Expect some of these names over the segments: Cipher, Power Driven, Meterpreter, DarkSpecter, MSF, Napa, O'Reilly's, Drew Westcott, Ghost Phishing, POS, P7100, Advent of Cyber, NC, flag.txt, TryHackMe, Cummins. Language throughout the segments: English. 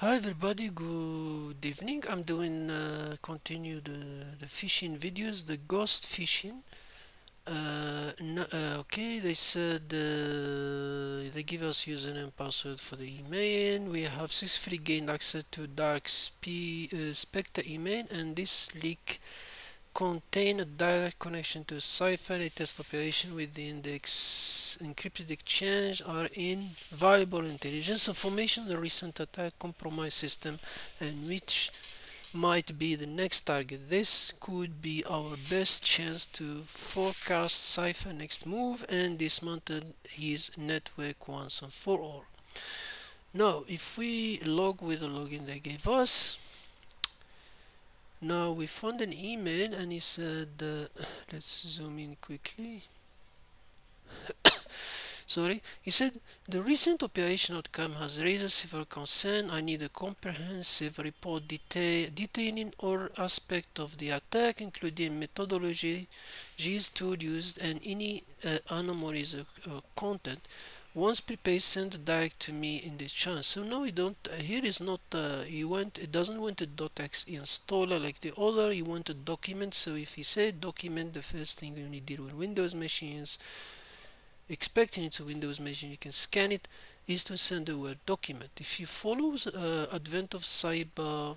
Hi everybody, good evening. I'm doing continue the phishing videos, the ghost phishing. Okay, they said they give us username and password for the email. We have successfully gained access to DarkSpecter email, and this leak contained a direct connection to Cipher. A test operation within the encrypted exchange are invaluable intelligence information. The recent attack compromised system and which might be the next target. This could be our best chance to forecast Cipher's next move and dismantle his network once and for all. Now, if we log with the login they gave us, now we found an email and he said, let's zoom in quickly. Sorry, he said, the recent operation outcome has raised several concerns. I need a comprehensive report detailing all aspects of the attack, including methodologies, tools used, and any anomalies of content. Once prepared, send direct to me in the channel. So now we don't. Here is not. It doesn't want a .exe installer like the other. You want a document. So if he said document, the first thing when you deal with Windows machines, expecting it's a Windows machine, you can scan it, is to send a Word document. If you follow Advent of Cyber,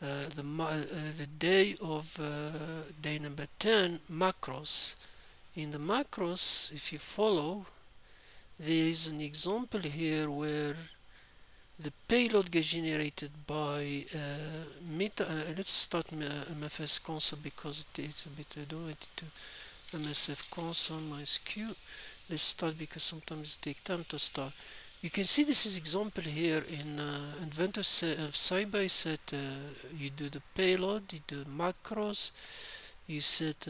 the day of day number 10 macros. In the macros, if you follow, there is an example here where the payload gets generated by let's start MFS console because it's a bit, I don't want it to MSF console -q. Let's start because sometimes it takes time to start. You can see this is example here in Advent of Cyber. You set you do the payload, you do macros, you set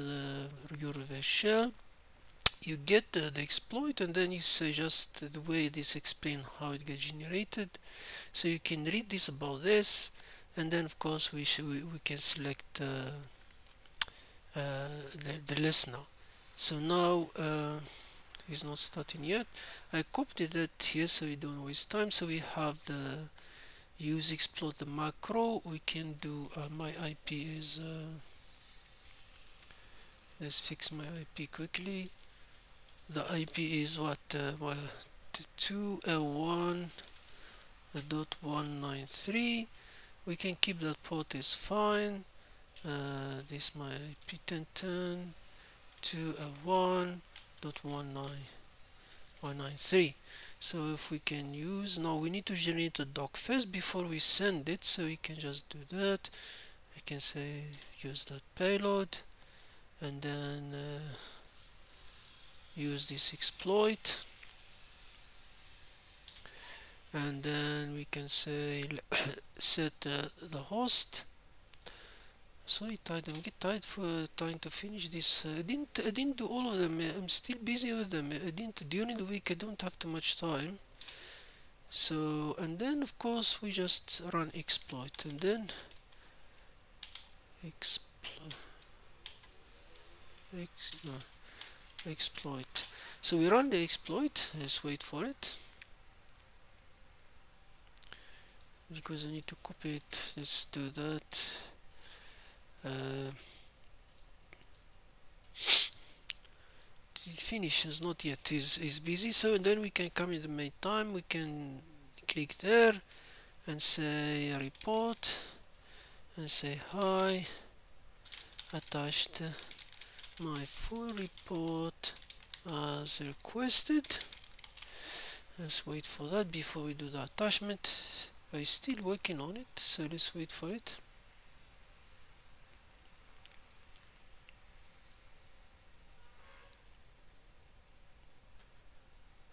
your reverse shell, you get the exploit, and then you say just the way this explain how it gets generated, so you can read this about this, and then of course we can select the list now. So now it's not starting yet. I copied that here so we don't waste time. So we have the use exploit the macro. We can do my IP is let's fix my IP quickly. The IP is what? 2L1.193. We can keep that port is fine. This my IP 1010 2L1.193. So if we can use, now we need to generate a doc first before we send it. So we can just do that. I can say use that payload, and then use this exploit, and then we can say set the host. Sorry, I don't get tired for trying to finish this. I didn't do all of them. I'm still busy with them. I didn't during the week. I don't have too much time. So, and then of course we just run exploit, and then exploit. So we run the exploit. Let's wait for it because I need to copy it. Let's do that. It finishes not yet. Is busy. So and then we can come in the main time. We can click there and say report and say hi. Attached. My full report as requested. Let's wait for that before we do the attachment. I'm still working on it, so let's wait for it.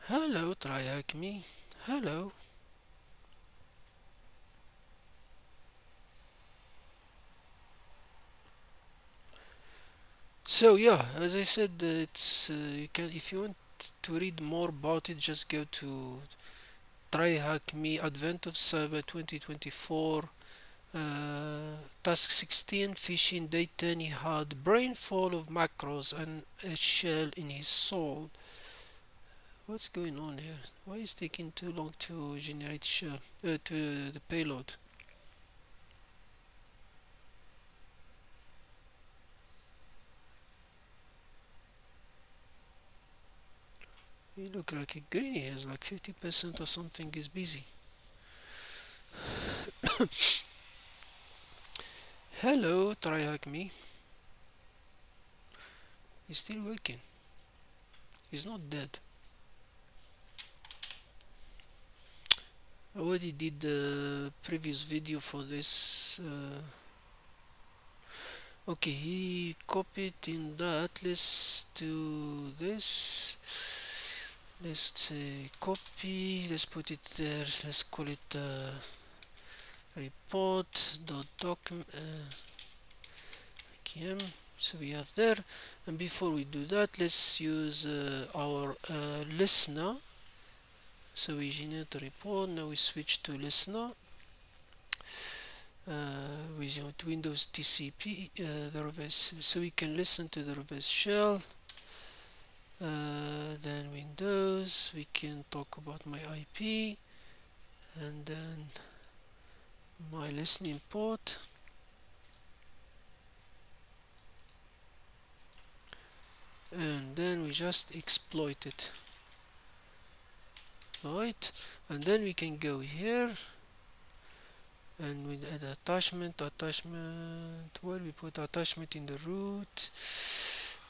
Hello, TryHackMe. Hello. So yeah, as I said, it's you can, if you want to read more about it, just go to TryHackMe Advent of Cyber 2024 Task 16 Phishing Day 10. He had brain full of macros and a shell in his soul. What's going on here? Why is it taking too long to generate shell to the payload? It looks like a greenie has like 50% or something is busy. Hello, TryHackMe. He's still working. He's not dead. I already did the previous video for this. Okay, he copied in the atlas to this. Let's copy, let's put it there, let's call it report.docm. So we have there, and before we do that, let's use our listener. So we generate a report, now we switch to listener with Windows TCP, the reverse, so we can listen to the reverse shell. Then Windows, we can talk about my IP, and then my listening port, and then we just exploit it, right? And then we can go here and with add attachment. Well, we put attachment in the root.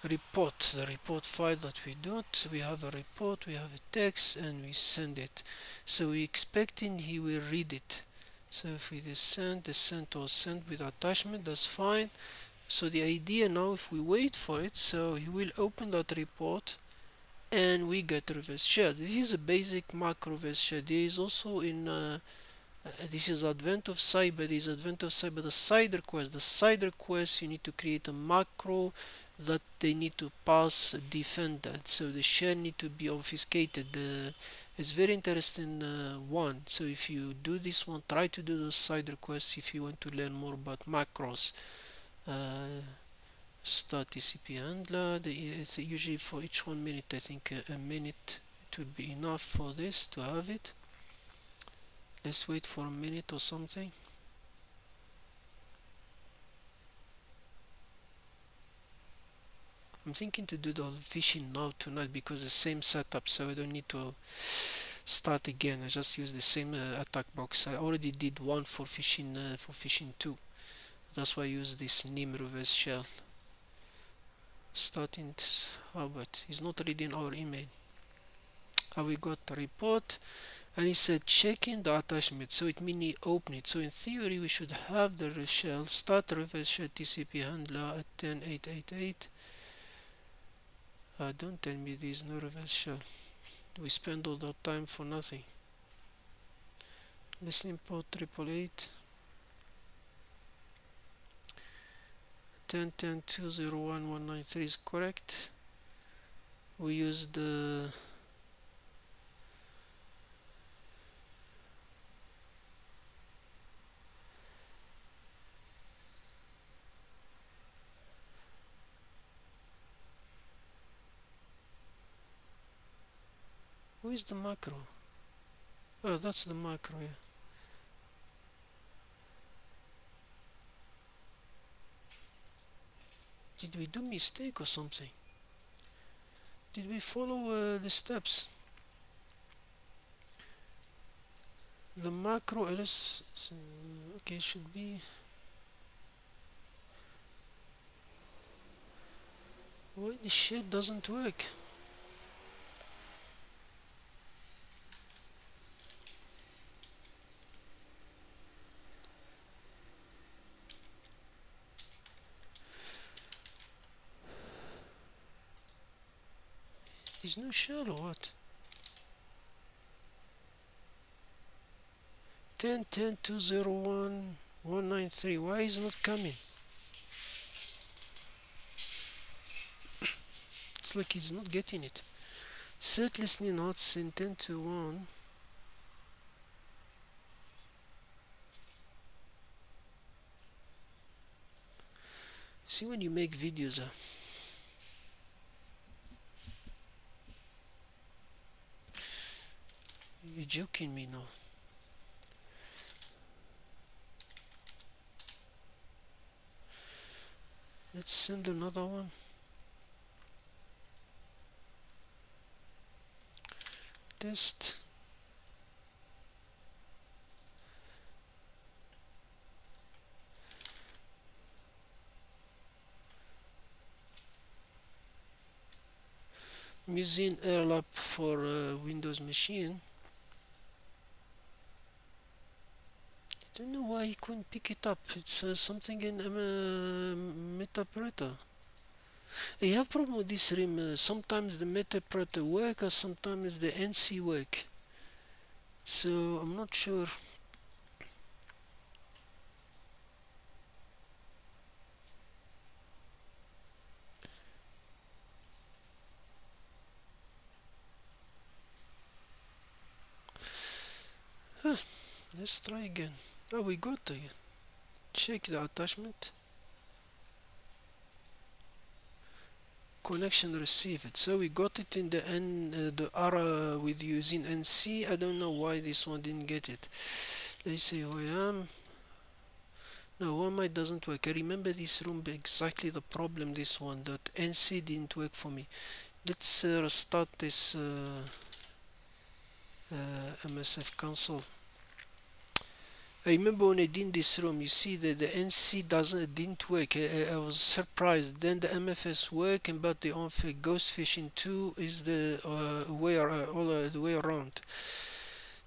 Report, the report file that we don't, we have a report, we have a text, and we send it. So we expecting he will read it. So if we send with attachment, that's fine. So the idea now, if we wait for it, so he will open that report and we get reverse shell. This is a basic macro reverse shell. There is also in this is Advent of Cyber. This is Advent of Cyber, the side request. The side request, you need to create a macro that they need to pass defender, so the shell need to be obfuscated. It's very interesting one. So if you do this one, try to do those side requests if you want to learn more about macros. Start TCP handler. It's usually for each 1 minute. I think a minute it would be enough for this to have it. Let's wait for a minute or something. I'm thinking to do the phishing now tonight because the same setup, so I don't need to start again. I just use the same attack box. I already did one for phishing 2. That's why I use this NIM reverse shell. Starting, how about he's not reading our email? We got the report, and he said checking the attachment, so it means he opened it. So in theory, we should have the shell start reverse shell TCP handler at 10.888. Don't tell me there is no reverse shell. We spend all that time for nothing. Listening port 888 10.10.201.193 is correct. We use the who is the macro? Oh, that's the macro, yeah. Did we do mistake or something? Did we follow the steps? The macro ls, okay, should be. Why this shit doesn't work? There's no shell or what? 10.10.201.193. Why is it not coming? It's like he's not getting it. Set listening odds in 10 to 1. See when you make videos. You joking me now? Let's send another one. Test. I'm using AirLab for Windows machine. I don't know why he couldn't pick it up. It's something in Meterpreter. I have problem with this rim. Sometimes the Meterpreter work, or sometimes the NC work. So I'm not sure. Huh. Let's try again. Oh, we got it again. Check the attachment. Connection received. So we got it in the R with using NC. I don't know why this one didn't get it. Let's see who I am. No, one might doesn't work. I remember this room exactly the problem. This one that NC didn't work for me. Let's restart this MSF console. I remember when I did this room, you see that the NC didn't work. I was surprised. Then the MFS work, and but the on-fake Ghost Phishing 2 is the way around.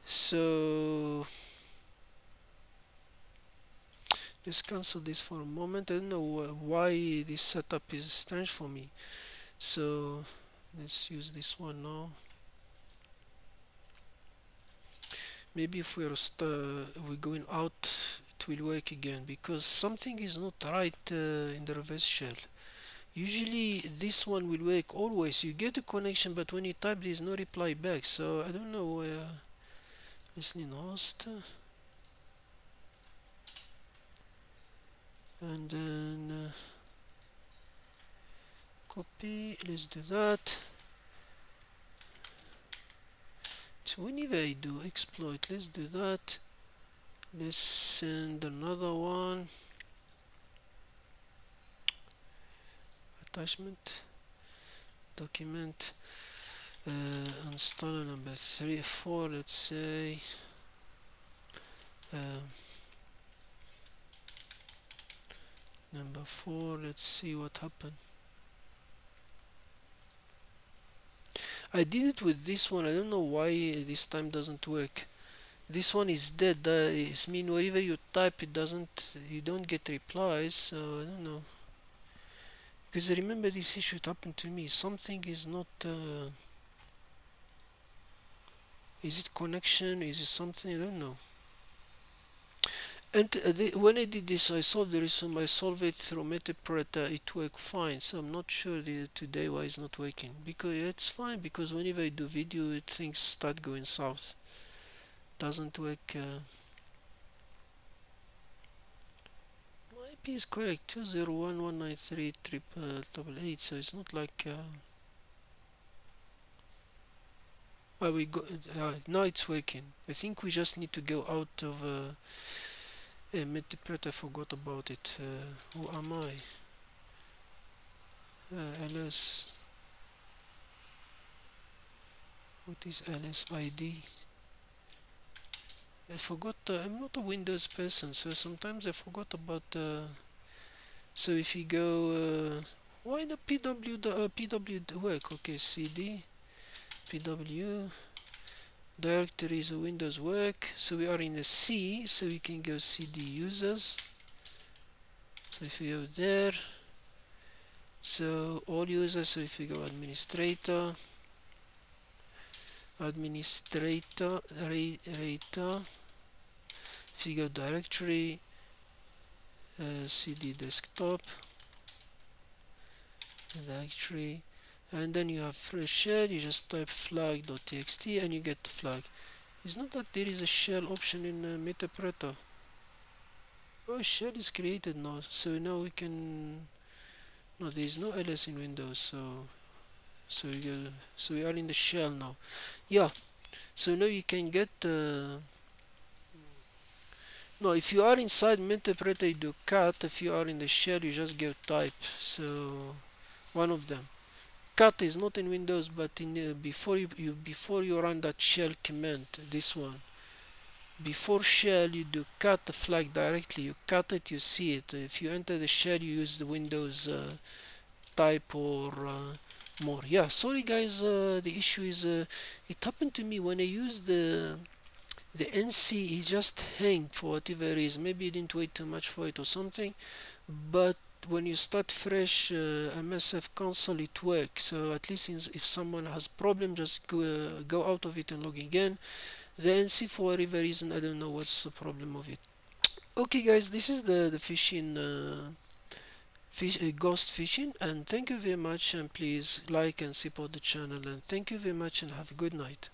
So let's cancel this for a moment. I don't know why this setup is strange for me. So let's use this one now. Maybe if we're going out, it will work again, because something is not right in the reverse shell. Usually this one will work always. You get a connection, but when you type there's no reply back, so I don't know where. Listening host, and then copy. Let's do that. Whenever I do exploit, let's do that. Let's send another one. Attachment, document, installer number 3 or 4. Let's say number 4. Let's see what happened. I did it with this one. I don't know why this time doesn't work. This one is dead. It means wherever you type, it doesn't. You don't get replies. So I don't know. Because I remember this issue, it happened to me. Something is not. Is it connection? Is it something? I don't know. And when I did this, I solved the reason. I solved it through Meterpreter. It worked fine. So I'm not sure today why it's not working. Because it's fine. Because whenever I do video, things start going south. Doesn't work. My IP is correct. 201193888. So it's not like. Well, we go. Now it's working. I think we just need to go out of. Meterpreter, I forgot about it. Who am I? LS. What is LS ID? I forgot. I'm not a Windows person, so sometimes I forgot about. So if you go, why the PW work? Okay, CD, PW. Directory is a Windows work, so we are in a C, so we can go CD users. So if we go there, so all users. So if we go administrator, if we go directory, CD desktop, directory. And then you have fresh shell. You just type flag.txt and you get the flag. It's not that there is a shell option in Meterpreter. Oh, shell is created now, so now we can. No, there is no LS in Windows, so we are in the shell now. Yeah, So now you can get no, if you are inside Meterpreter you do cut, if you are in the shell you just give type, so one of them. Cut is not in Windows, but in before you run that shell command, this one. Before shell you do cut the flag directly, you cut it, you see it. If you enter the shell you use the Windows type or more. Yeah, sorry guys, the issue is it happened to me when I used the NC, it just hang for whatever it is. Maybe you didn't wait too much for it or something, but when you start fresh MSF console it works. So at least if someone has problem, just go out of it and log again. The NC for whatever reason, I don't know what's the problem of it. Okay guys, this is the phishing ghost phishing, and thank you very much, and please like and support the channel, and thank you very much and have a good night.